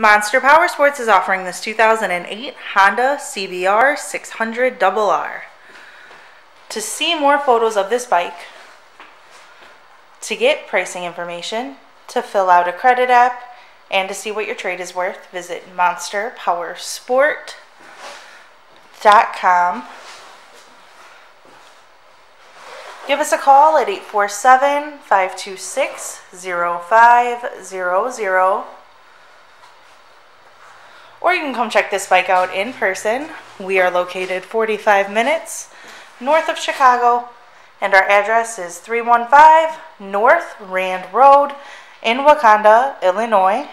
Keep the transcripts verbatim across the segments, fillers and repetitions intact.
Monster Power Sports is offering this two thousand eight Honda C B R six hundred R R. To see more photos of this bike, to get pricing information, to fill out a credit app, and to see what your trade is worth, visit monster power sport dot com. Give us a call at eight four seven, five two six, zero five zero zero. Or you can come check this bike out in person. We are located forty-five minutes north of Chicago, and our address is three one five North Rand Road in Wakanda, Illinois.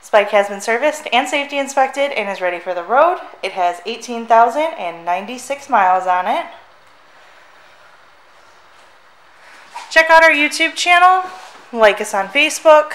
This bike has been serviced and safety inspected and is ready for the road. It has eighteen thousand ninety-six miles on it. Check out our YouTube channel, like us on Facebook,